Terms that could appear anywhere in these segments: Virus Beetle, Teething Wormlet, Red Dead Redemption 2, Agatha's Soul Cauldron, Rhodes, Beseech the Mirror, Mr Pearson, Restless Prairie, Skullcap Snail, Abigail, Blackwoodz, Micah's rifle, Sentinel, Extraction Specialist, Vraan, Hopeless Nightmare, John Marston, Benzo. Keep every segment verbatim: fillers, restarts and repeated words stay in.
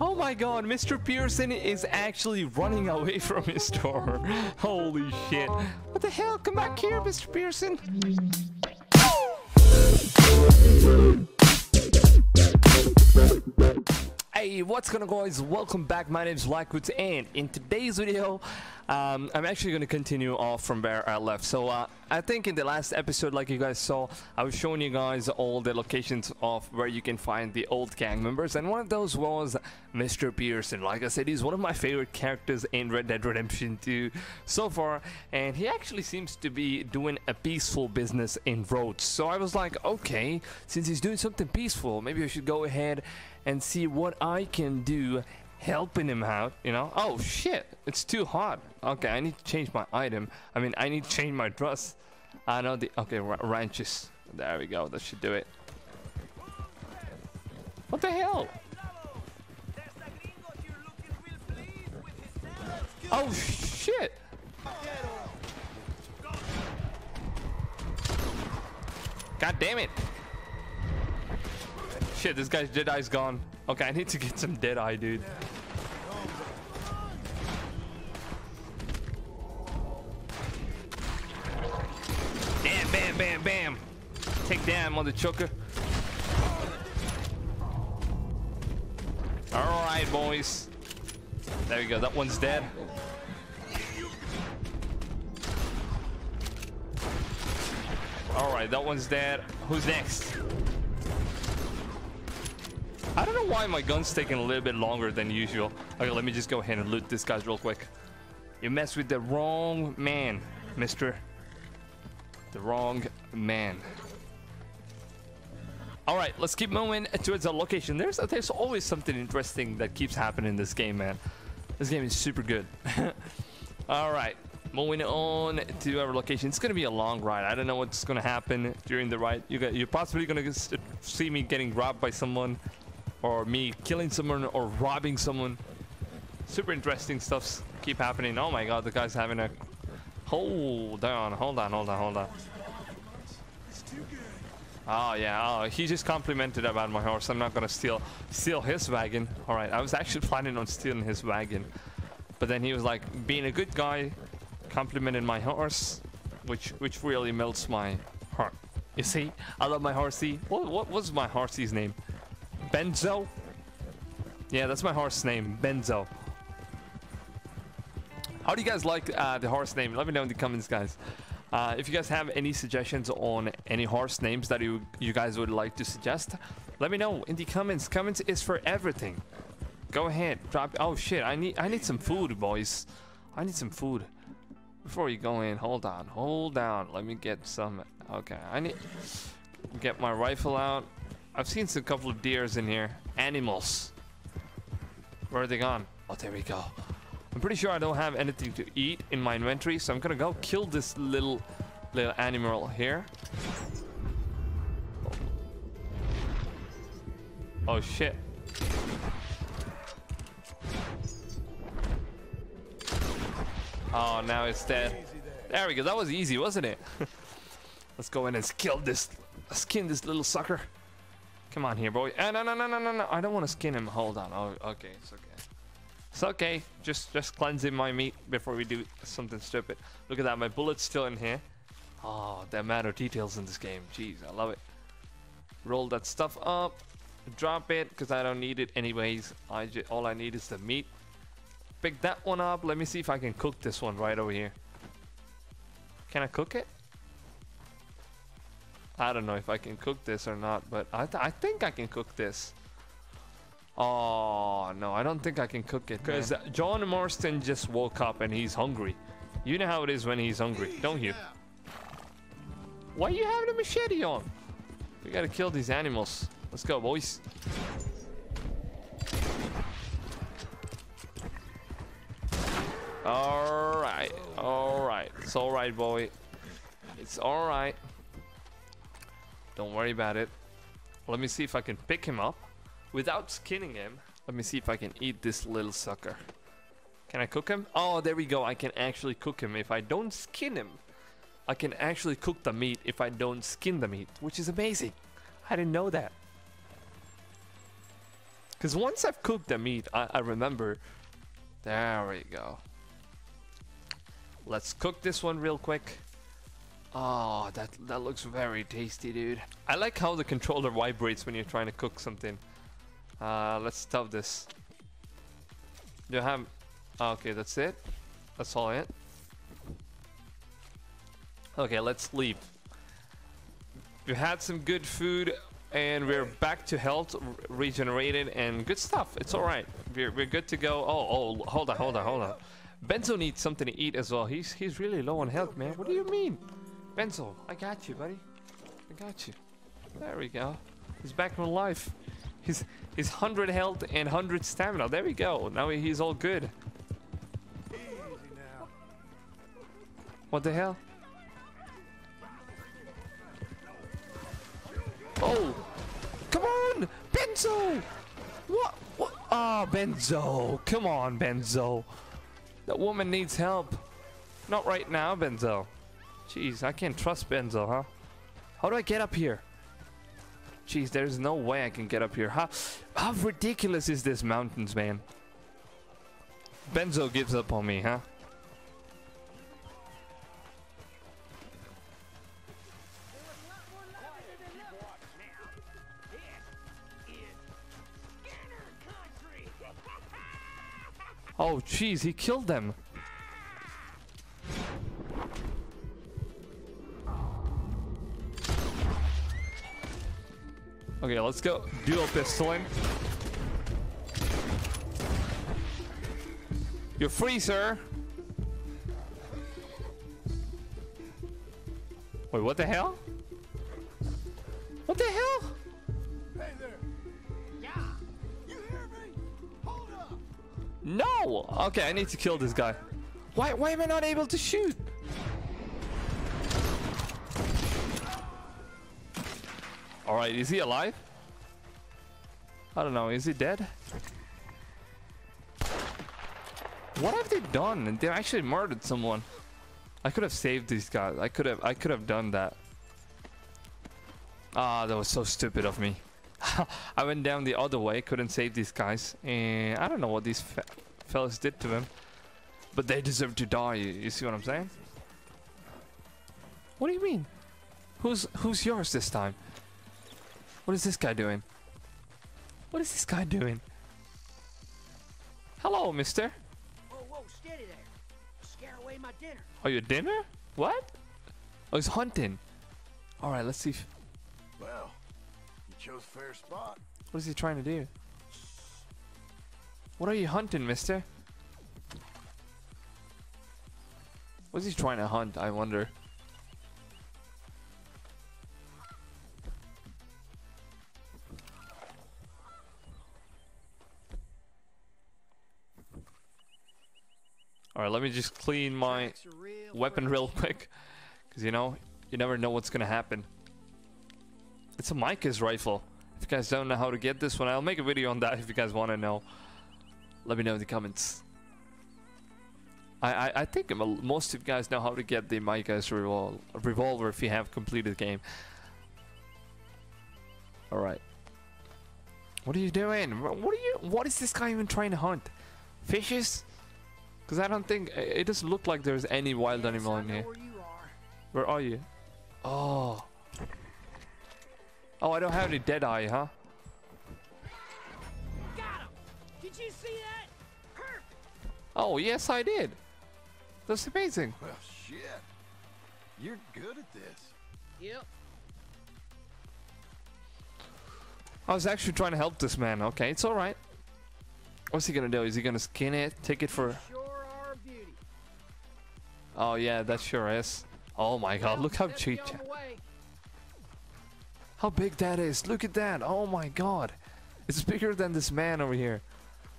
Oh my god, Mister Pearson is actually running away from his door. Holy shit. What the hell? Come back here, Mister Pearson. Hey, what's going on, guys? Welcome back. My name is Blackwoodz, and in today's video, um, I'm actually going to continue off from where I left. So, uh, I think in the last episode, like you guys saw, I was showing you guys all the locations of where you can find the old gang members, and one of those was Mister Pearson. Like I said, he's one of my favorite characters in Red Dead Redemption two so far, and he actually seems to be doing a peaceful business in Rhodes. So I was like, okay, since he's doing something peaceful, maybe I should go ahead and see what I can do helping him out, you know. Oh shit, it's too hot. Okay, I need to change my item. I mean, I need to change my dress. I know the, okay, ranches. There we go, that should do it. What the hell? Oh shit. God damn it. Shit, this guy's Jedi's gone. Okay, I need to get some Deadeye, dude. Bam, bam, bam, bam. Take down, mother choker. Alright, boys. There we go, that one's dead. Alright, that one's dead. Who's next? I don't know why my gun's taking a little bit longer than usual. Okay, let me just go ahead and loot this guy real quick. You messed with the wrong man, mister. The wrong man. Alright, let's keep moving towards the location. There's, there's always something interesting that keeps happening in this game, man. This game is super good. Alright, moving on to our location. It's going to be a long ride. I don't know what's going to happen during the ride. You got, you're possibly going to see me getting robbed by someone, or me killing someone, or robbing someone. Super interesting stuffs keep happening. Oh my god, the guy's having a... Hold on, hold on, hold on, hold on. Oh yeah, oh, he just complimented about my horse. I'm not gonna steal steal his wagon. Alright, I was actually planning on stealing his wagon. But then he was like, being a good guy, complimented my horse, which, which really melts my heart. You see, I love my horsey. What, what was my horsey's name? Benzo? Yeah, that's my horse name, Benzo. How do you guys like uh, the horse name? Let me know in the comments, guys. Uh, if you guys have any suggestions on any horse names that you, you guys would like to suggest, let me know in the comments. Comments is for everything. Go ahead, drop... Oh shit, I need, I need some food, boys. I need some food. Before you go in, hold on, hold on. Let me get some... Okay, I need... Get my rifle out. I've seen a couple of deers in here. Animals. Where are they gone? Oh, there we go. I'm pretty sure I don't have anything to eat in my inventory, so I'm gonna go kill this little little animal here. Oh shit. Oh, now it's dead. There we go. That was easy, wasn't it? Let's go in and kill this, skin this little sucker. Come on here, boy. Oh, no, no, no, no, no, no. I don't want to skin him. Hold on. Oh, okay. It's okay. It's okay. Just just cleansing my meat before we do something stupid. Look at that. My bullet's still in here. Oh, the amount of details in this game. Jeez, I love it. Roll that stuff up. Drop it, because I don't need it anyways. I just, all I need is the meat. Pick that one up. Let me see if I can cook this one right over here. Can I cook it? I don't know if I can cook this or not, but I, th I think I can cook this. Oh, no, I don't think I can cook it. Because John Marston just woke up and he's hungry. You know how it is when he's hungry, don't you? Why are you having a machete on? We gotta kill these animals. Let's go, boys. Alright, alright. It's alright, boy. It's alright. Don't worry about it. Let me see if I can pick him up without skinning him. Let me see if I can eat this little sucker. Can I cook him? Oh, there we go. I can actually cook him. If I don't skin him, I can actually cook the meat if I don't skin the meat, which is amazing. I didn't know that. Because once I've cooked the meat, I, I remember. There we go. Let's cook this one real quick. Oh, that, that looks very tasty, dude. I like how the controller vibrates when you're trying to cook something. Uh, let's stuff this. Do I have... Okay, that's it. That's all it. Okay, let's leave. We had some good food, and we're back to health, regenerated, and good stuff. It's alright. We're, we're good to go. Oh, oh, hold on, hold on, hold on. Benzo needs something to eat as well. He's, he's really low on health, man. What do you mean? Benzo, I got you, buddy. I got you. There we go. He's back on life. He's, he's one hundred health and one hundred stamina. There we go. Now he's all good. Easy now. What the hell? Oh! Come on! Benzo! What? What? Ah, oh, Benzo. Come on, Benzo. That woman needs help. Not right now, Benzo. Jeez, I can't trust Benzo, huh? How do I get up here? Jeez, there's no way I can get up here. How, how ridiculous is this mountains, man? Benzo gives up on me, huh? Oh, jeez, he killed them. Okay, let's go. Dual pistoling. You're free, sir. Wait, what the hell? What the hell? Hey there. No! Okay, I need to kill this guy. Why why am I not able to shoot? Alright, is he alive? I don't know, is he dead? What have they done? They actually murdered someone. I could have saved these guys. I could have I could have done that. Ah, that was so stupid of me. I went down the other way, couldn't save these guys, and I don't know what these fe fellas did to him, but they deserve to die. You, you see what I'm saying? What do you mean? Who's who's yours this time? What is this guy doing? What is this guy doing? Hello, mister. Whoa, whoa, steady there! Scare away my dinner. Oh, your dinner? What? Oh, he's hunting. All right, let's see. If well. Chose fair spot. What is he trying to do? What are you hunting, mister? What is he trying to hunt, I wonder? Alright, let me just clean my weapon real quick. Because, you know, you never know what's going to happen. It's a Micah's rifle. If you guys don't know how to get this one, I'll make a video on that if you guys want to know. Let me know in the comments. I, I, I think most of you guys know how to get the Micah's revol revolver if you have completed the game. Alright. What are you doing? What are you? What is this guy even trying to hunt? Fishes? Because I don't think... It doesn't look like there's any wild animal in here. Where are you? Oh... Oh, I don't have any dead eye, huh? Got him. Did you see that? Perfect. Oh, yes, I did. That's amazing. Well, shit. You're good at this. Yep. I was actually trying to help this man. Okay, it's all right. What's he gonna do? Is he gonna skin it? Take it for... Sure are a beauty. Oh, yeah, that sure is. Oh, my God. Look how cheap... How big that is. Look at that. Oh my God. It's bigger than this man over here.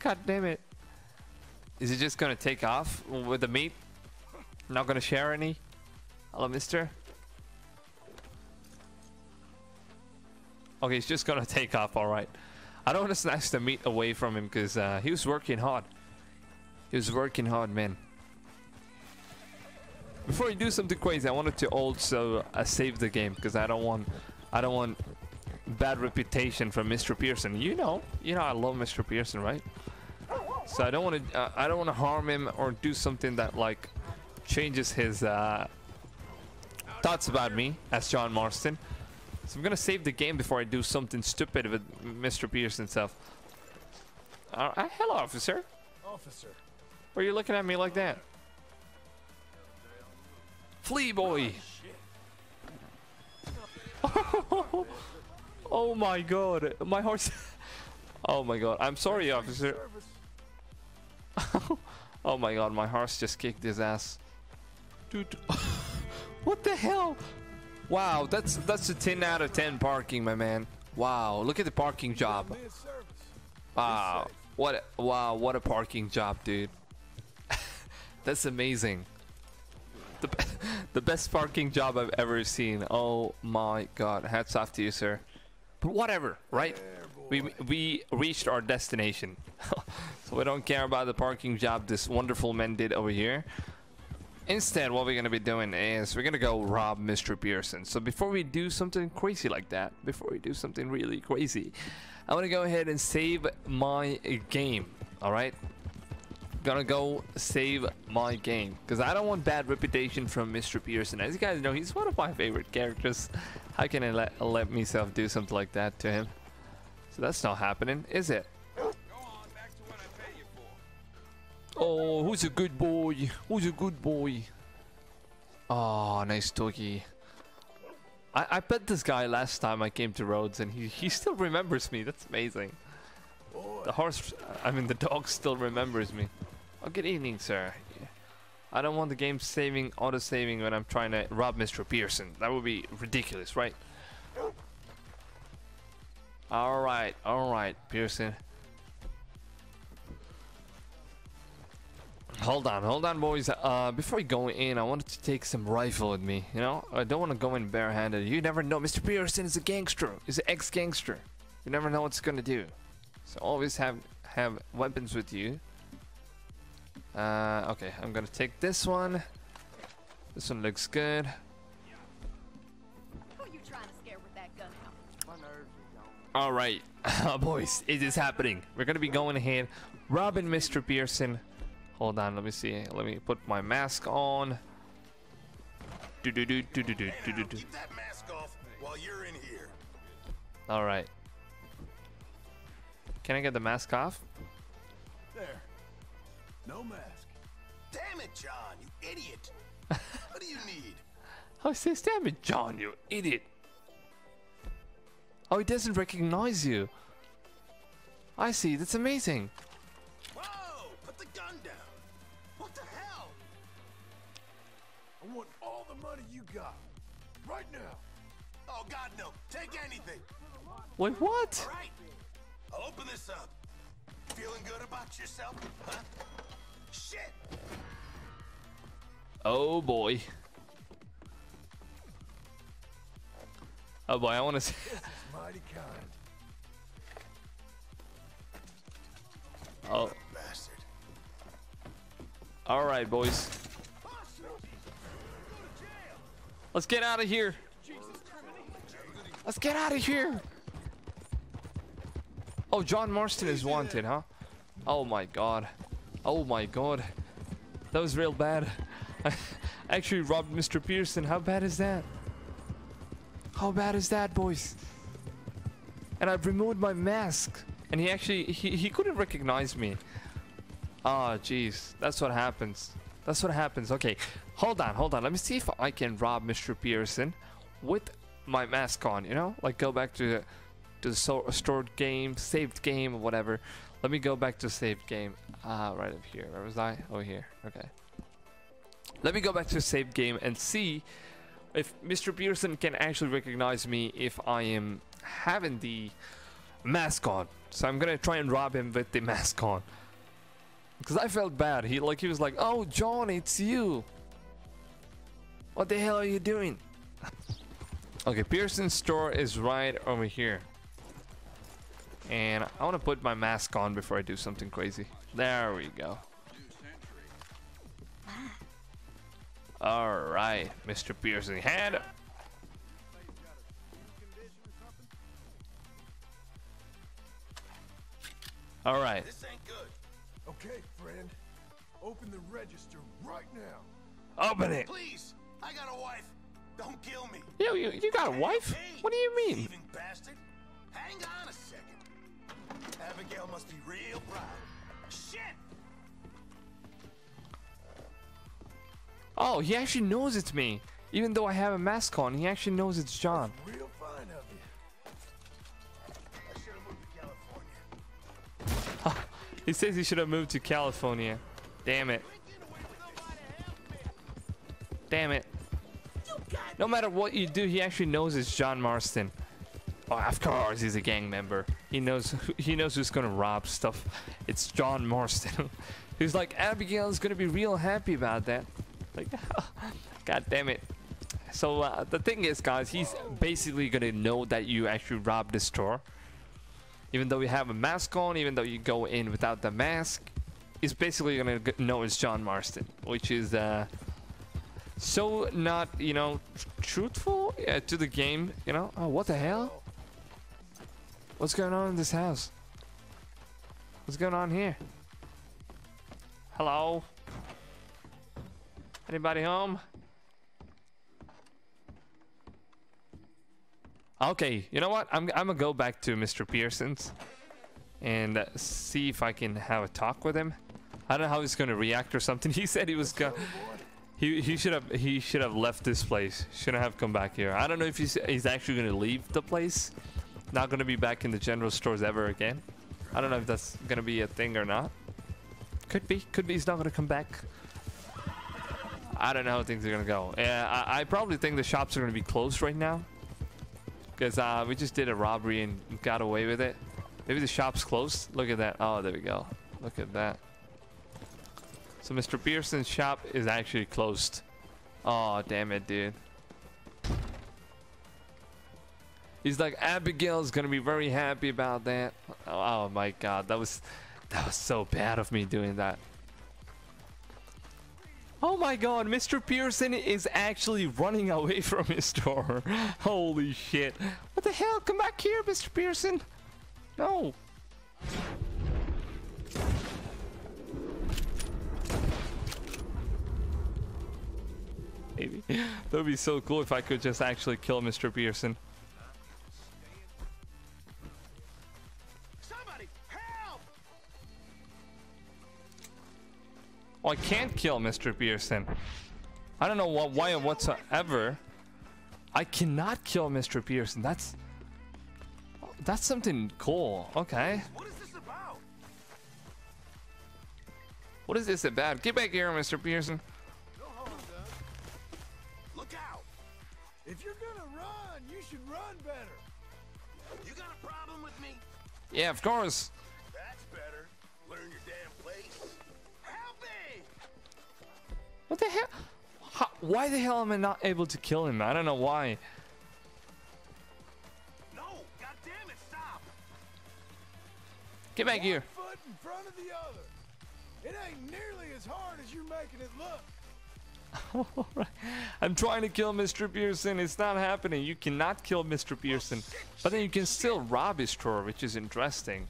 God damn it. Is he just gonna take off with the meat? Not gonna share any? Hello, mister. Okay, he's just gonna take off. Alright. I don't want to snatch the meat away from him because uh, he was working hard. He was working hard, man. Before you do something crazy, I wanted to also uh, save the game because I don't want... I don't want bad reputation from Mister Pearson. You know, you know I love Mister Pearson, right? So I don't want to, uh, I don't want to harm him or do something that like changes his uh, thoughts about me as John Marston. So I'm gonna save the game before I do something stupid with Mister Pearson's stuff. Uh, uh, hello, officer. Officer, why are you looking at me like that? Flee, boy! Oh, oh my god, my horse! Oh my god, I'm sorry, officer. Oh my god, my horse just kicked his ass. Dude, what the hell? Wow, that's that's a ten out of ten parking, my man. Wow, look at the parking job. Wow, what a, wow, what a parking job, dude. That's amazing. The the best parking job I've ever seen. Oh my god, hats off to you, sir. But whatever, right? We we reached our destination. So we don't care about the parking job this wonderful man did over here. Instead, what we're going to be doing is we're going to go rob Mister Pearson. So before we do something crazy like that, before we do something really crazy, I want to go ahead and save my game, all right? Gonna go save my game because I don't want bad reputation from Mister Pearson. As you guys know, he's one of my favorite characters. How can I let, let myself do something like that to him? So that's not happening, is it? Oh, who's a good boy? Who's a good boy? Oh, nice doggy. I, I bet this guy last time I came to Rhodes and he, he still remembers me. That's amazing. The horse, I mean the dog still remembers me. Oh, good evening, sir. I don't want the game saving, auto-saving when I'm trying to rob Mister Pearson. That would be ridiculous, right? Alright, alright, Pearson. Hold on, hold on, boys. Uh, before we go in, I wanted to take some rifle with me. You know, I don't want to go in barehanded. You never know. Mister Pearson is a gangster. He's an ex-gangster. You never know what's gonna do. So always have have weapons with you. Uh, okay, I'm gonna take this one. This one looks good. Who you trying to scare with that gun? All right, boys, it is happening. We're gonna be going ahead, robbing Mister Pearson. Hold on, let me see. Let me put my mask on. Do do do do do do do do. Keep that mask off while you're in here. All right. Can I get the mask off? There. No mask. Damn it, John, you idiot. What do you need? Oh, it says, damn it, John, you idiot. Oh, he doesn't recognize you. I see, that's amazing. Whoa, put the gun down. What the hell? I want all the money you got. Right now. Oh, God, no. Take anything. Wait, what? All right. I'll open this up. Feeling good about yourself, huh? Shit! Oh boy. Oh boy, I want to see. This is mighty kind. Oh. Bastard. All right, boys. Let's get out of here. Let's get out of here. Oh, John Marston is wanted, huh? Oh my god. Oh my god. That was real bad. I actually robbed Mister Pearson. How bad is that? How bad is that, boys? And I've removed my mask. And he actually, he, he couldn't recognize me. Ah, jeez. That's what happens. That's what happens. Okay. Hold on, hold on. Let me see if I can rob Mister Pearson with my mask on, you know? Like, go back to the... to the so stored game, saved game, whatever. Let me go back to saved game. Ah, uh, right up here. Where was I? Oh, here. Okay. Let me go back to saved game and see if Mister Pearson can actually recognize me if I am having the mask on. So I'm gonna try and rob him with the mask on. Because I felt bad. He like he was like, "Oh, John, it's you. What the hell are you doing?" Okay, Pearson's store is right over here. And I want to put my mask on before I do something crazy. There we go. All right, Mister Pearson, hand. All right. This ain't good. Okay, friend. Open the register right now. Open it. Please. I got a wife. Don't kill me. Yeah, you, you got a wife? Hey, what do you mean? Thieving bastard. Hang on a second. Abigail must be real proud. Shit. Oh, he actually knows it's me. Even though I have a mask on, he actually knows it's John. That's real fine of you. I should have moved to California. He says he should have moved to California. Damn it. Damn it. No matter what you do, he actually knows it's John Marston. Oh, of course he's a gang member. He knows he knows who's gonna rob stuff. It's John Marston. He's like, Abigail's gonna be real happy about that. Like, God damn it. So uh, the thing is, guys, he's basically gonna know that you actually robbed the store. Even though you have a mask on, even though you go in without the mask, he's basically gonna know it's John Marston, which is uh, so not, you know, truthful uh, to the game. You know, oh, what the hell? What's going on in this house? What's going on here? Hello? Anybody home? Okay, you know what? I'm, I'm gonna go back to Mister Pearson's and uh, see if I can have a talk with him. I don't know how he's gonna react or something. He said he was gonna. He he should have he should have left this place. Shouldn't have come back here. I don't know if he's he's actually gonna leave the place. Not gonna be back in the general stores ever again. I don't know if that's gonna be a thing or not. Could be. Could be. He's not gonna come back. I don't know how things are gonna go. Yeah, I, I probably think the shops are gonna be closed right now. Because uh, we just did a robbery and got away with it. Maybe the shop's closed. Look at that. Oh, there we go. Look at that. So Mister Pearson's shop is actually closed. Oh, damn it, dude. He's like, Abigail's gonna be very happy about that. Oh, oh my God, that was that was so bad of me doing that. Oh my God, Mister Pearson is actually running away from his store. Holy shit. What the hell? Come back here, Mister Pearson. No. Maybe. That would be so cool if I could just actually kill Mister Pearson. Somebody help! Oh, I can't kill Mister Pearson. I don't know what, why or whatsoever. I cannot kill Mister Pearson. That's that's something cool. Okay. What is this about? What is this about? Get back here, Mister Pearson. If you're gonna run, you should run better. You got a problem with me? Yeah, of course. That's better. Learn your damn place. Help me! What the hell? How, why the hell am I not able to kill him? I don't know why. No, goddamn it, stop! Get back here. One foot in front of the other. It ain't nearly as hard as you're making it look. I'm trying to kill Mister Pearson. It's not happening. You cannot kill Mister Pearson, but then you can still rob his store, which is interesting.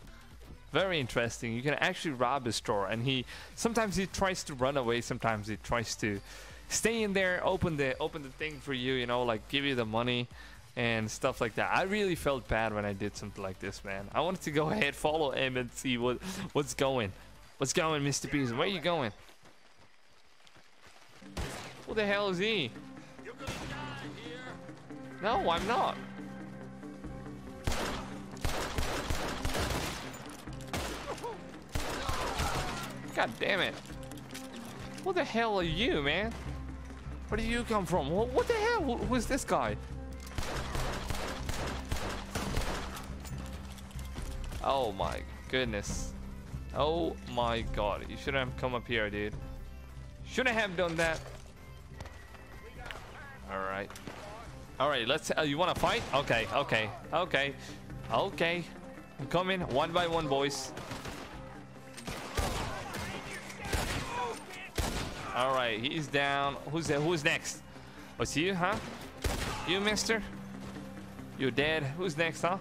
Very interesting. You can actually rob his store, and he sometimes he tries to run away. Sometimes he tries to stay in there, open the open the thing for you. You know, like give you the money and stuff like that. I really felt bad when I did something like this, man. I wanted to go ahead, follow him, and see what what's going. What's going, Mister Pearson? Where are you going? Who the hell is he? You're gonna die here. No, I'm not. God damn it. Who the hell are you, man? Where do you come from? What the hell? Who is this guy? Oh my goodness. Oh my God. You shouldn't have come up here, dude. Shouldn't have done that. All right, all right. Let's. Uh, you want to fight? Okay, okay, okay, okay. I'm coming one by one, boys. All right, he's down. Who's that? Who's next? What's you, huh? You, Mister? You're dead. Who's next, huh?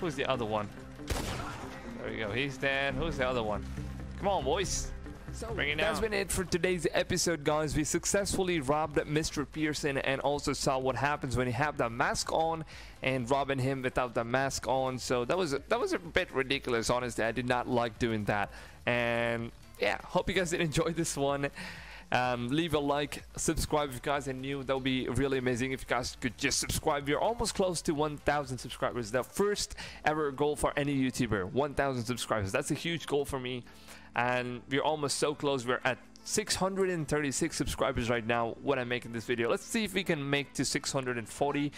Who's the other one? There we go. He's dead. Who's the other one? Come on, boys. So that's been it for today's episode, guys. We successfully robbed Mister Pearson and also saw what happens when you have the mask on and robbing him without the mask on. So that was a, that was a bit ridiculous, honestly. I did not like doing that. And yeah, hope you guys did enjoy this one. Um, leave a like, subscribe if you guys are new. That would be really amazing if you guys could just subscribe. We're almost close to one thousand subscribers. The first ever goal for any YouTuber, one thousand subscribers. That's a huge goal for me. And we're almost so close. We're at six hundred thirty-six subscribers right now when I'm making this video. Let's see if we can make to six hundred forty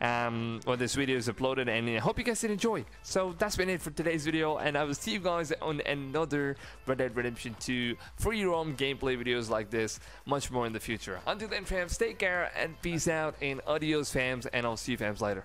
um, when this video is uploaded. And I hope you guys did enjoy. So that's been it for today's video. And I will see you guys on another Red Dead Redemption two free roam gameplay videos like this. Much more in the future. Until then, fams, take care and peace out. And adios, fams. And I'll see you, fams, later.